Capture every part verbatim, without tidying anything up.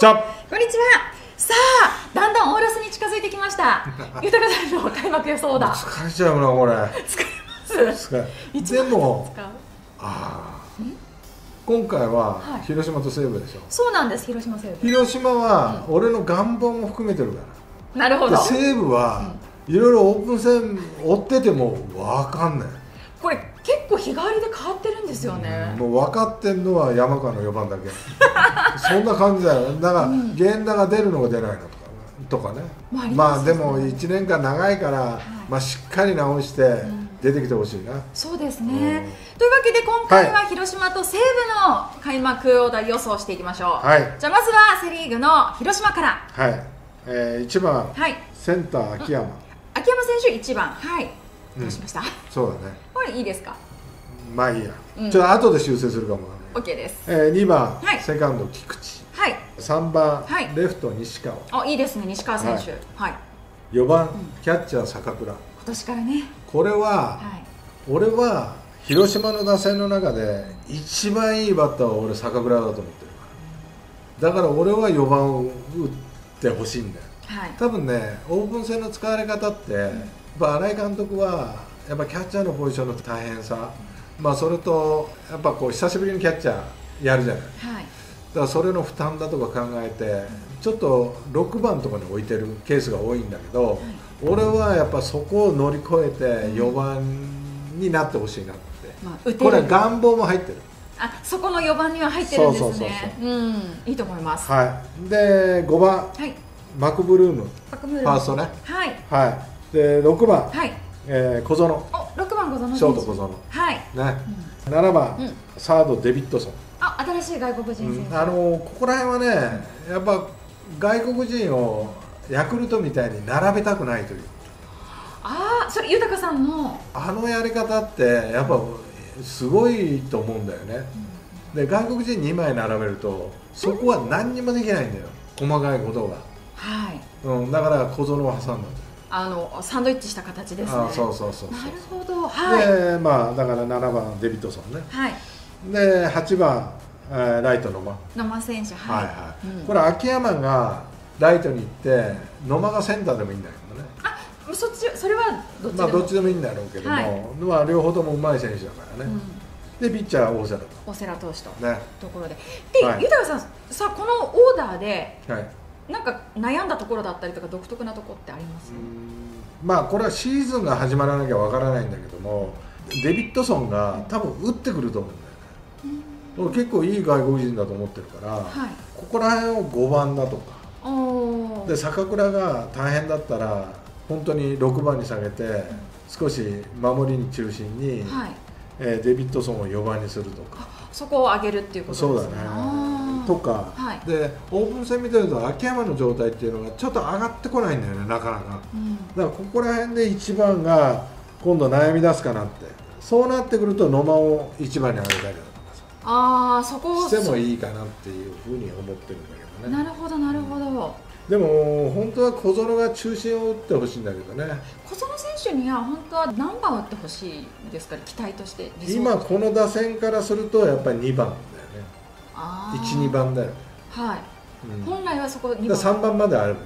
じゃこんにちは。さあ、だんだんオーラスに近づいてきました。豊さんの開幕予想だ。疲れちゃうな、これ。疲れます。疲れ。でも、ああ、今回は広島と西武でしょ。そうなんです、広島西武。広島は俺の願望も含めてるから。なるほど。西武はいろいろオープン戦追っててもわかんない。これ結構日替わりで変わってるんですよね。もう分かってんのは山川のよばんだけ。そんな感じだよ。だから源田が出るのが出ないのとかね。まあでもいちねんかん長いから、まあしっかり直して出てきてほしいな。そうですね。というわけで今回は広島と西武の開幕を大予想していきましょう。はい。じゃあまずはセリーグの広島から。はい。えいちばんセンター秋山。秋山選手いちばん。はい。どうしました？そうだね。これいいですか？まあいいや。ちょっと後で修正するかも。オッケーです。えにばんセカンド菊池。はい。さんばんレフト西川。あ、いいですね、西川選手。はい。よばんキャッチャー坂倉。今年からね。これは俺は広島の打線の中で一番いいバッターは俺坂倉だと思ってる。だから俺はよばんを打ってほしいんだよ。はい。多分ね、オープン戦の使われ方って。新井監督はやっぱキャッチャーのポジションの大変さ、まあ、それとやっぱこう久しぶりにキャッチャーやるじゃない、はい、だからそれの負担だとか考えてちょっとろくばんとかに置いてるケースが多いんだけど、はい、俺はやっぱそこを乗り越えてよばんになってほしいなって、まあ、打てるこれ願望も入ってる。あ、そこのよばんには入ってるんですね。いいと思います、はい、でごばん、はい、マクブルームファーストね。はい、はいでろくばん、小園、ろくばん小園、ショート小園、ななばん、サード、デビッドソン、新しい外国人選手、ここら辺はね、やっぱ外国人をヤクルトみたいに並べたくないという、ああ、それ、豊さんのあのやり方って、やっぱすごいと思うんだよね、で外国人にまい並べると、そこは何にもできないんだよ、細かいことが、はい、だから小園を挟んだと。あのサンドイッチした形ですね。あ、そうそうそうそう。なるほど、はい。で、まあだからななばんデビッドソンね。はい。ではちばん、えー、ライト野間。野間選手、はい、はいはい。うん、これ秋山がライトに行って野間がセンターでもいいんだけどね。あ、そっちそれはどっちでも。まあどっちでもいいんだろうけども、はい、まあ両方ともうまい選手だからね。うん、でピッチャー大瀬良。大瀬良投手と。ね。ところで、で、はい、豊さんさこのオーダーで。はい。なんか悩んだところだったりとか独特なところってあります？まあこれはシーズンが始まらなきゃわからないんだけども、デビッドソンが多分打ってくると思うんだよね。うん、結構いい外国人だと思ってるから、はい、ここら辺をごばんだとかで坂倉が大変だったら本当にろくばんに下げて、うん、少し守りに中心に、はい、えデビッドソンをよばんにするとか、そこを上げるっていうことですね。そうだね。とか、はい、でオープン戦見てると秋山の状態っていうのがちょっと上がってこないんだよね、なかなか、うん、だからここら辺でいちばんが今度悩み出すかなって、そうなってくると野間をいちばんに上げたりだとかさ、あー、そこをしてもいいかなっていうふうに思ってるんだけどね。なるほどなるほど、うん、でも本当は小園が中心を打ってほしいんだけどね。小園選手には本当は何番打ってほしいですか、期待として。今この打線からするとやっぱりにばんいち、にばんだよね。はい。本来はそこに。さんばんまである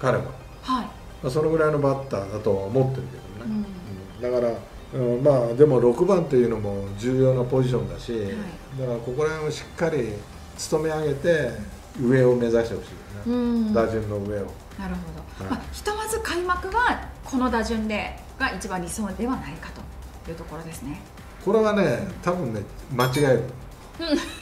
彼は。はい。まあそのぐらいのバッターだとは思ってるけどね。だからまあでもろくばんというのも重要なポジションだし、だからここら辺をしっかり務め上げて上を目指してほしいね。打順の上を。なるほど。まあひとまず開幕はこの打順でが一番理想ではないかというところですね。これはね、多分ね間違える。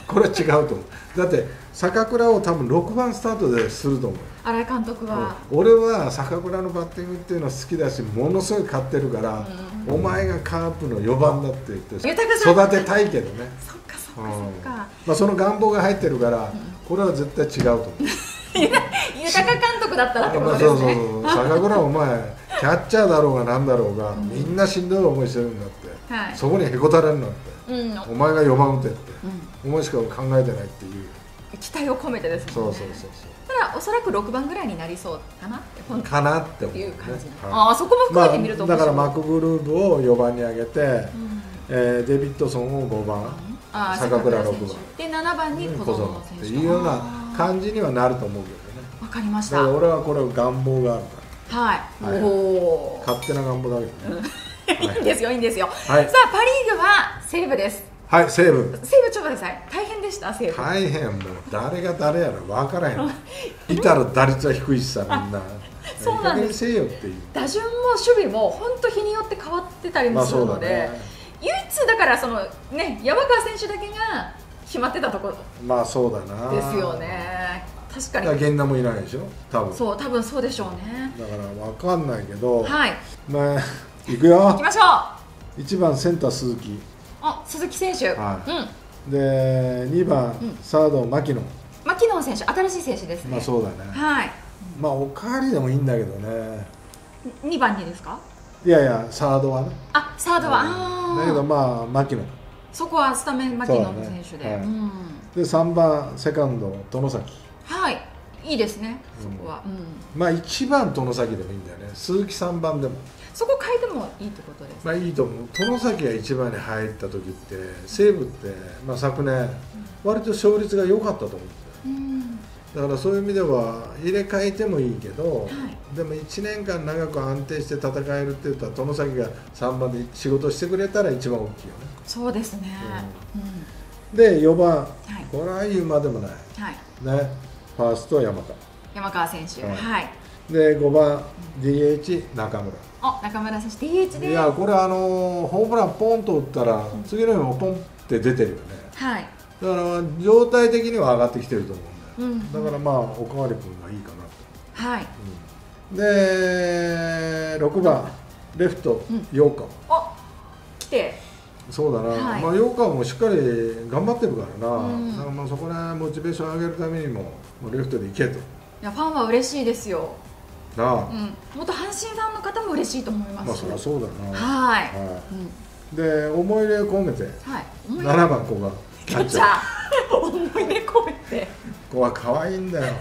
これは違うと思う。だって坂倉を多分ろくばんスタートですると思う、新井監督は。俺は坂倉のバッティングっていうのは好きだし、ものすごい買ってるから、うん、お前がカープのよばんだって言って育てたいけどね。そっかそっかそっか、まあ、その願望が入ってるから、これは絶対違うと思う。豊監督だったらってことですね。坂倉お前キャッチャーだろうがなんだろうが、みんなしんどい思いしてるんだって、はい、そこにへこたれるなんて、うん、お前がよばん打てって、うん、お前しか考えてないっていう期待を込めてですね。そうそうそうそう。ただおそらくろくばんぐらいになりそうかなってかなって思う、ね、いう感じ、ね。ああ、そこも含めてみると、まあ、だからマクブルーブをよばんに上げて、うん、えー、デビッドソンをごばん、うん、坂倉ろくばんでななばんに小園選手っていうような感じにはなると思うけどね。わかりました。だから俺はこれを願望があるから。はい。はい、おお。勝手な願望だけどね。いいんですよ、いいんですよ。はい、さあパリーグは西武です。はい、西武。西武ちょっと待ってください。大変でした西武。大変、もう誰が誰やら分からへん。いたら打率は低いしさ、みんな。そうなんです。打順も守備も本当日によって変わってたりもするので、唯一だからそのね山川選手だけが決まってたところ。まあそうだな。ですよね。確かに。源田もいないでしょ。多分。そう多分そうでしょうね。だからわかんないけど。はい。まあ行くよ。行きましょう。一番センター鈴木。あ鈴木選手。うん。で二番サード牧野。牧野選手新しい選手ですね。まあそうだね。はい。まあおかわりでもいいんだけどね。にばんにですか？いやいやサードはね。あサードは。だけどまあ牧野。そこはスタメン牧野選手で。でさんばんセカンド外崎。はいいいですねそこは。まあいちばん外崎でもいいんだよね。鈴木さんばんでも。そこ変えてもいいってことです。まあいいと思う。外崎がいちばんに入った時って西武ってまあ昨年割と勝率が良かったと思うんですよ。だからそういう意味では入れ替えてもいいけど、はい、でもいちねんかん長く安定して戦えるって言ったら外崎がさんばんで仕事してくれたら一番大きいよね。そうですね、うん、でよばん、はい、これは言うまでもない、はいね、ファースト山川山川選手、はいはい、でごばん ディーエイチ 中村あ中村選手 ディーエイチ でいやこれあのホームランポンと打ったら次の日もポンって出てるよね、はい、だから状態的には上がってきてると思う。だからまあおかわり君がいいかなと。はい、うん、でろくばんレフト陽川、うん、お来てそうだな、はい、まあ陽川もしっかり頑張ってるからな、うん、だからまあそこらモチベーション上げるためにもレフトで行けと。いやファンは嬉しいですよなあ、うん、元阪神ファンの方も嬉しいと思います。まあそりゃそうだな。はい、はいうん、で思い入れ込めて、はい、ななばん古賀キャッチャー思い入れ込めてこは可愛いんだよ。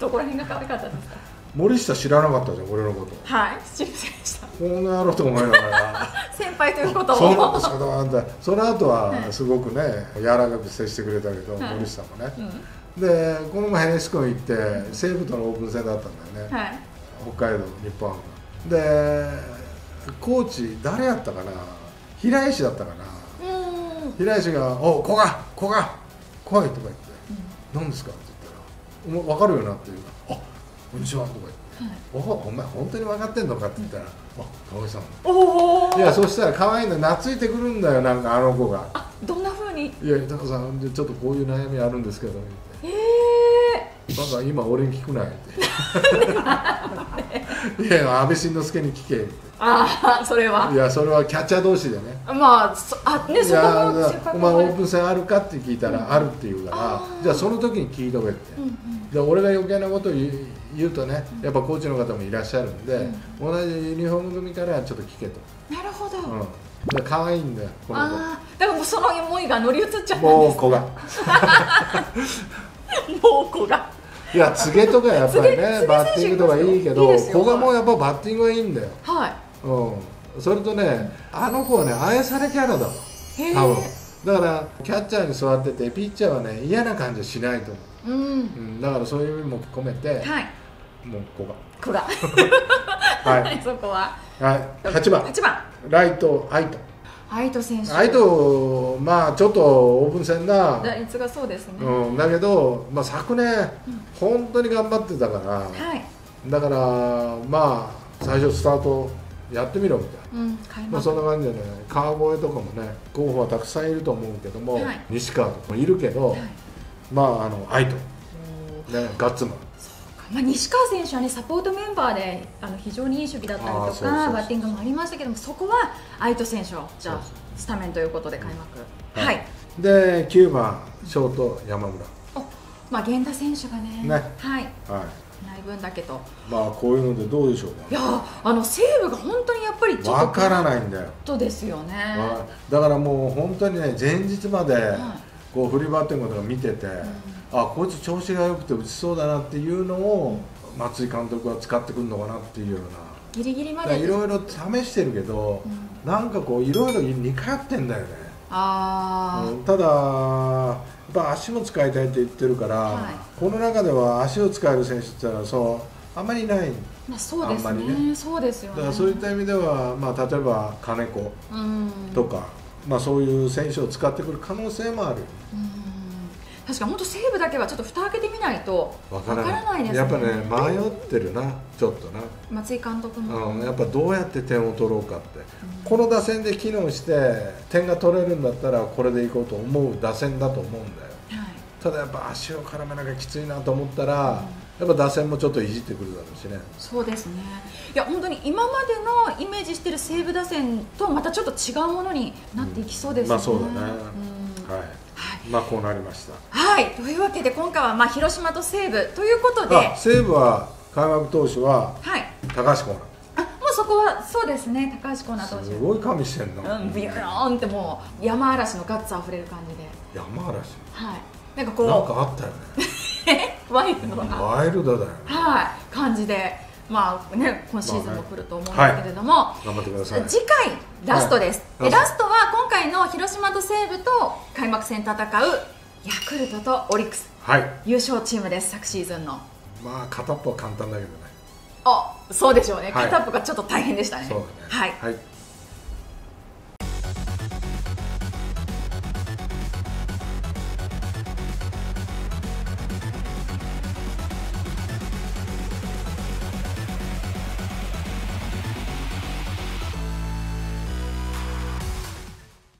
どこら辺が可愛かったですか？森下知らなかったじゃん、俺のこと。はい、知りませんでした。こんな野郎と思いながら。先輩ということを。そう、そうだ、あんた、その後はすごくね、柔らかく接してくれたけど、森下もね。で、この前、林君行って、西武とのオープン戦だったんだよね。北海道、日本ハム。で、コーチ、誰やったかな、平石だったかな。平石が、お、こが、こが、来いとか言って。何ですかって言ったら「分かるよな」って言うから「あこんにちは」とか言って「おおお前本当に分かってんのか」って言ったら「あかわいさん」おおいやそしたら可愛いの懐いてくるんだよなんかあの子が。あどんなふうに？いや豊さんちょっとこういう悩みあるんですけどええー、なんか今俺に聞くないっていや安倍晋之助に聞けってああそれはいやそれはキャッチャー同士でねまあそあねそこもお前オープン戦あるかって聞いたらあるって言うからじゃあその時に聞いとけってで俺が余計なことを言うとねやっぱコーチの方もいらっしゃるんで同じユニフォーム組からちょっと聞けとなるほど可愛いんだよこの子だからもうその思いが乗り移っちゃったんですもう子がもう子がいや柘植とかやっぱりねバッティングとかいいけど古賀もやっぱバッティングはいいんだよはいうん、それとね、あの子はね、愛されキャラだわ、多分だから、キャッチャーに座ってて、ピッチャーはね、嫌な感じはしないと思う、うんうん、だからそういう意味も込めて、はい、もうここが、はい、そこは、はい、はちばん、はちばんライト、愛斗、愛斗選手、愛斗、まあ、ちょっとオープン戦だ、打率がそうですね、うん、だけど、まあ、昨年、うん、本当に頑張ってたから、はい、だから、まあ、最初、スタート。やってみろみたいな、うん、まあそんな感じでね川越とかもね候補はたくさんいると思うけども、はい、西川とかもいるけど、はい、まああの愛斗、ね、ガッツマンそうか、まあ、西川選手はねサポートメンバーであの非常にいい守備だったりとかバッティングもありましたけどもそこは愛斗選手をじゃあスタメンということで開幕、うん、はい、はい、できゅうばんショート山村お、まあ、源田選手がね、ねはい、はいない分だけとまあこういうのでどうでしょうか、ね、いやあの西武が本当にやっぱりちょっと分からないんだよとですよね、まあ、だからもう本当にね前日までこうフリーバッティングとか見てて、はい、あこいつ調子が良くて打ちそうだなっていうのを松井監督は使ってくるのかなっていうようなギリギリまでいろいろ試してるけど、うん、なんかこういろいろ似通ってんだよねあ、うん、ただやっぱ足も使いたいって言ってるから、はい、この中では足を使える選手っていうのはそうあんまりない。まあそうですね。そうですよね。だからそういった意味では、まあ、例えば金子とか、うん、まあそういう選手を使ってくる可能性もある。うん、確かに本当西武だけはちょっと蓋開けてみないとわからないですね。やっぱね、迷ってるな、ちょっとな。松井監督も、うん、やっぱどうやって点を取ろうかって、うん、この打線で機能して点が取れるんだったらこれでいこうと思う打線だと思うんだよ、はい、ただやっぱ足を絡めなきゃきついなと思ったら、うん、やっぱ打線もちょっといじってくるだろうしね。そうですね。いや本当に今までのイメージしてる西武打線とまたちょっと違うものになっていきそうですね。まあそうだね、うん、はい、まあこうなりました。はい、というわけで今回はまあ広島と西武ということで、西武は開幕投手は高橋光成。あ、もうそこはそうですね、高橋光成投手。すごい神してんな。うん、ビヨーンってもう山嵐のガッツあふれる感じで。山嵐。はい。なんかこう。なんかあったよね。ワイルドな。ワイルドだよね。はい、感じで。まあね、今シーズンも来ると思うんですけれども、次回ラストです。はい、ラストは今回の広島と西武と開幕戦戦うヤクルトとオリックス、はい、優勝チームです。昨シーズンのまあ片っぽは簡単だけどね。あ、そうでしょうね。片っぽがちょっと大変でしたね。はい、そうだね。はい、はい。